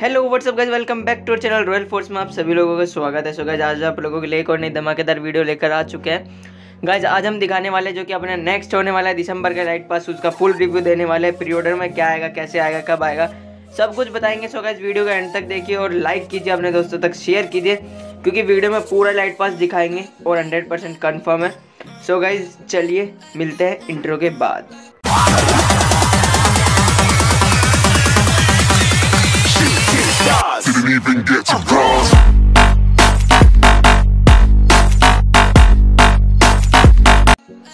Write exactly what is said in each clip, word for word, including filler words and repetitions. Hello what's up guys, welcome back to our channel Royal Force में आप सभी लोगों का स्वागत है। सो गाइस, आज आप लोगों के लिए एक और नई धमाकेदार वीडियो लेकर आ चुके हैं। गाइस आज हम दिखाने वाले जो कि अपने नेक्स्ट होने वाला है दिसंबर का एलीट पास, उसका फुल रिव्यू देने वाले हैं। प्री ऑर्डर में क्या आएगा, कैसे आएगा, कब आएगा, सब कुछ बताएंगे। सो गाइस वीडियो का एंड तक देखिए और लाइक कीजिए, अपने दोस्तों तक शेयर कीजिए, क्योंकि वीडियो में पूरा एलीट पास दिखाएंगे और हंड्रेड परसेंट कन्फर्म है। सो गाइस चलिए मिलते हैं इंट्रो के बाद। Didn't even get to cross.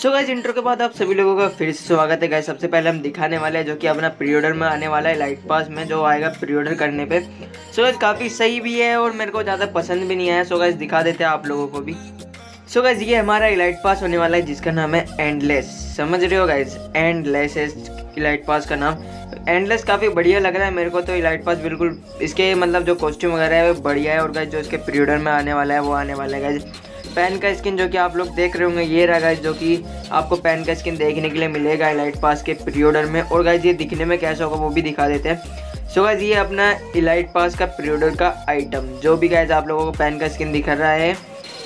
So guys intro के बाद आप सभी लोगों का फिर से स्वागत है। गाइस सबसे पहले हम दिखाने वाले हैं जो कि अपना प्री ऑर्डर में आने वाला है, एलीट पास में जो आएगा प्री ऑर्डर करने पे। सो गाइस काफ़ी सही भी है और मेरे को ज़्यादा पसंद भी नहीं आया। सो गाइस दिखा देते हैं आप लोगों को भी। सो गाइस ये हमारा एलीट पास होने वाला है जिसका नाम है एंडलेस। समझ रहे हो गाइस, एंडलेस है एलीट पास का नाम। एंडलेस काफ़ी बढ़िया लग रहा है मेरे को तो। एलीट पास बिल्कुल इसके मतलब जो कॉस्ट्यूम वगैरह है वो बढ़िया है। और गाइस जो इसके पीरियडर में आने वाला है वो आने वाला है गाइस पैन का स्किन, जो कि आप लोग देख रहे होंगे ये रहा गाइस, जो कि आपको पैन का स्किन देखने के लिए मिलेगा एलीट पास के पीरियडर में। और गाइस ये दिखने में कैसा होगा वो भी दिखा देते हैं। सो गाइस ये अपना एलीट पास का पीरियडर का आइटम, जो भी गाइस आप लोगों को पैन का स्किन दिख रहा है,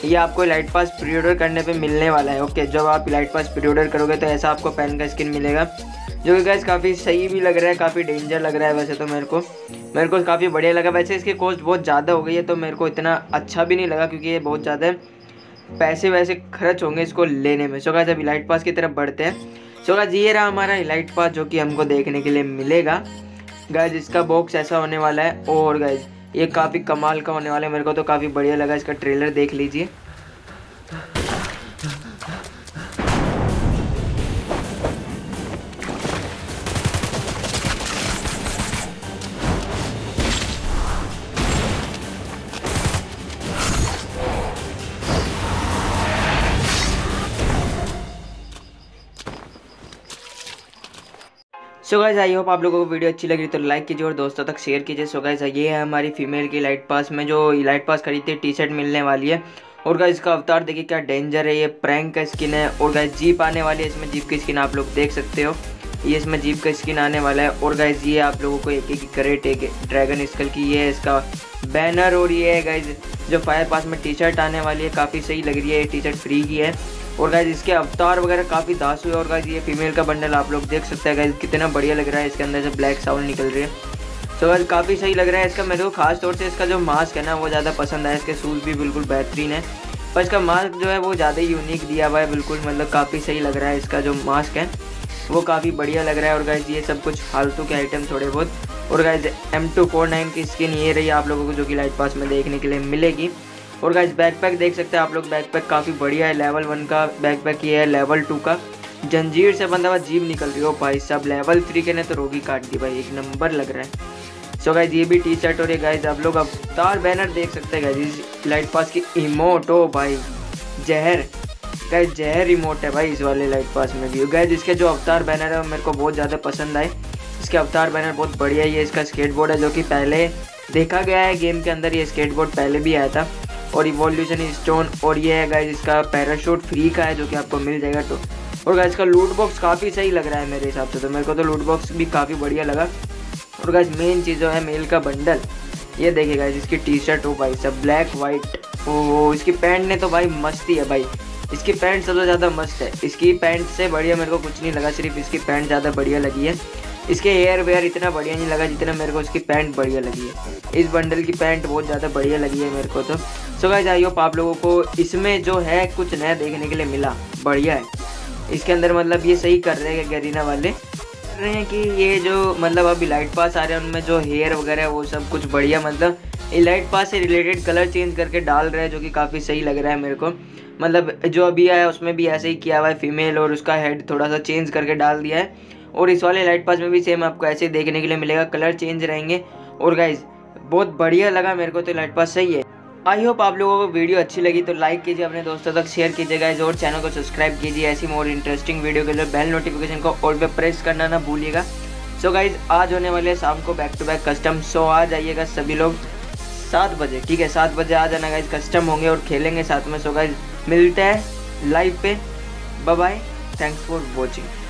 ये आपको एलीट पास पीरियडर करने पे मिलने वाला है। ओके, जब आप एलीट पास पीरियडर करोगे तो ऐसा आपको पैन का स्किन मिलेगा, जो कि गाइस काफ़ी सही भी लग रहा है, काफ़ी डेंजर लग रहा है। वैसे तो मेरे को मेरे को काफ़ी बढ़िया लगा। वैसे इसकी कॉस्ट बहुत ज़्यादा हो गई है तो मेरे को इतना अच्छा भी नहीं लगा, क्योंकि ये बहुत ज़्यादा पैसे वैसे खर्च होंगे इसको लेने में। सो गाइस अब एलीट पास की तरफ बढ़ते हैं। सो गाइस ये रहा हमारा एलीट पास जो कि हमको देखने के लिए मिलेगा। गाइस इसका बॉक्स ऐसा होने वाला है और गाइस ये काफ़ी कमाल का होने वाला है। मेरे को तो काफ़ी बढ़िया लगा, इसका ट्रेलर देख लीजिए। सो गाइस आई होप आप लोगों को वीडियो अच्छी लग रही तो लाइक कीजिए और दोस्तों तक शेयर कीजिए। सो गाइस ये है हमारी फीमेल की एलीट पास में जो एलीट पास खरीदते टी शर्ट मिलने वाली है। और गाइस इसका अवतार देखिए क्या डेंजर है, ये प्रैंक का स्किन है। और गाइस जीप आने वाली है, इसमें जीप की स्किन आप लोग देख सकते हो, ये इसमें जीप का स्किन आने वाला है। और गाइस ये आप लोगों को एक एक करेट एक ड्रैगन स्कल की ये है इसका बैनर। और ये है गाइस जो फायर पास में टी शर्ट आने वाली है, काफ़ी सही लग रही है, ये टी शर्ट फ्री की है। और गाइस इसके अवतार वगैरह काफ़ी दास हुए। और गाइस ये फीमेल का बंडल आप लोग देख सकते हैं गाइस, कितना बढ़िया लग रहा है, इसके अंदर से ब्लैक साउंड निकल रही है। सो so गाइस काफ़ी सही लग रहा है इसका। मेरे को खास तौर से इसका जो मास्क है ना वो ज़्यादा पसंद आया। इसके शूज़ भी बिल्कुल बेहतरीन है, पर इसका मास्क जो है वो ज़्यादा यूनिक दिया हुआ है, बिल्कुल मतलब काफ़ी सही लग रहा है। इसका जो मास्क है वो काफ़ी बढ़िया लग रहा है। और गाइस ये सब कुछ फालतू के आइटम थोड़े बहुत। और guys M two four nine की स्किन ये रही आप लोगों को जो कि एलीट पास में देखने के लिए मिलेगी। और गाइस बैकपैक देख सकते हैं आप लोग, बैकपैक काफ़ी बढ़िया है। लेवल वन का बैकपैक ये है, लेवल टू का जंजीर से बंधा हुआ जीप निकल रही हो भाई साहब। लेवल थ्री के ने तो रोगी काट दी भाई, एक नंबर लग रहा है। सो गाइस ये भी टी शर्ट और ये गाइस आप लोग अवतार बैनर देख सकते हैं गाइस एलीट पास की इमोट। ओ भाई जहर गाइस, जहर इमोट है भाई इस वाले एलीट पास में भी। गाइस इसके जो अवतार बैनर है मेरे को बहुत ज़्यादा पसंद आए, इसके अवतार बैनर बहुत बढ़िया है। ये इसका स्केटबोर्ड है जो कि पहले देखा गया है गेम के अंदर, ये स्केटबोर्ड पहले भी आया था। और इवोल्यूशन स्टोन और ये है गाइस इसका पैराशूट फ्री का है जो कि आपको मिल जाएगा। तो और गाइस इसका लूट बॉक्स काफ़ी सही लग रहा है मेरे हिसाब से, तो मेरे को तो लूट बॉक्स भी काफ़ी बढ़िया लगा। और गाइस मेन चीज़ जो है मेल का बंडल ये देखिए गाइस, इसकी टी शर्ट हो भाई सब ब्लैक वाइट। ओ इसकी पैंट ने तो भाई मस्ती है भाई, इसकी पैंट सबसे ज़्यादा मस्त है। इसकी पैंट से बढ़िया मेरे को कुछ नहीं लगा, सिर्फ इसकी पैंट ज़्यादा बढ़िया लगी है। इसके हेयर वेयर इतना बढ़िया नहीं लगा जितना मेरे को इसकी पैंट बढ़िया लगी है। इस बंडल की पैंट बहुत ज़्यादा बढ़िया लगी है मेरे को तो। सो गाइस आई होप आप लोगों को इसमें जो है कुछ नया देखने के लिए मिला, बढ़िया है इसके अंदर। मतलब ये सही कर रहे हैं गरीना वाले, कर रहे हैं कि ये जो मतलब अभी एलीट पास आ रहे हैं उनमें जो हेयर वगैरह है वो सब कुछ बढ़िया, मतलब एलीट पास से रिलेटेड कलर चेंज करके डाल रहे हैं, जो कि काफ़ी सही लग रहा है मेरे को। मतलब जो अभी आया उसमें भी ऐसे ही किया हुआ है, फीमेल और उसका हेड थोड़ा सा चेंज करके डाल दिया है। और इस वाले एलीट पास में भी सेम आपको ऐसे देखने के लिए मिलेगा, कलर चेंज रहेंगे। और गाइस बहुत बढ़िया लगा मेरे को तो एलीट पास, सही है। आई होप आप लोगों को वीडियो अच्छी लगी तो लाइक कीजिए, अपने दोस्तों तक शेयर कीजिए गाइस, और चैनल को सब्सक्राइब कीजिए। ऐसी मोर इंटरेस्टिंग वीडियो के लिए बेल नोटिफिकेशन को ऑल पे प्रेस करना ना भूलिएगा। सो गाइज आज होने वाले शाम को back to back custom, so आ जाइएगा सभी लोग सात बजे, ठीक है सात बजे आ जाना गाइज। कस्टम होंगे और खेलेंगे साथ में। सो गाइज मिलते हैं लाइव पे, bye bye, thanks for watching.